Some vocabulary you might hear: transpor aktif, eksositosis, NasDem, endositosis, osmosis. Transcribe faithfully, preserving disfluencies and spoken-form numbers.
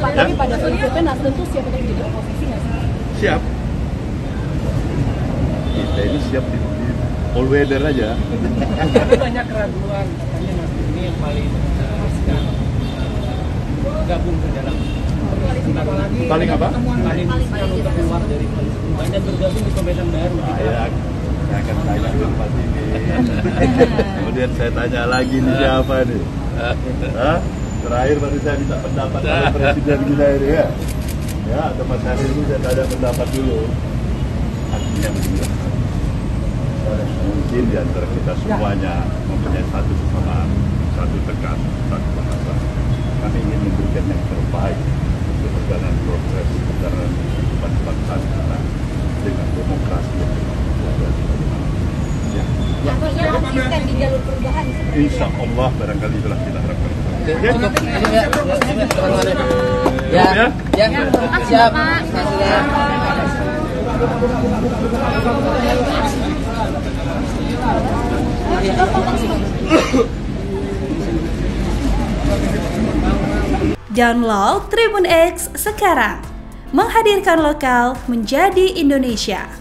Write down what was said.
Pak, tapi pada prinsipnya NasDem itu siap untuk jadi oposisi nggak sih? Siap. Kita ini siap di all weather aja. Tapi banyak keraguan, katanya NasDem ini yang paling riskan gabung ke dalam. Paling apa? Paling riskan untuk keluar dari koalisi. Banyak bergabung di pemerintahan baru. Saya akan tanya Bang Pati ini. Kemudian saya tanya lagi nih siapa nih? Hah? Terakhir baru saya minta pendapat dari Presiden kita ini ya. Ya, tempat hari ini saya ada pendapat dulu. Artinya begini. Mungkin di antara kita semuanya mempunyai satu kesamaan, satu tekan, satu bahasa. Kami ingin memberikan yang terbaik untuk perjalanan progres perjalanan kehidupan bangsa kita dengan demokrasi yang konsisten di jalur perubahan. Insya Allah barangkali itulah kita harapkan. Cukup. Ya, ya, siap. Download Tribun X sekarang, menghadirkan lokal menjadi Indonesia.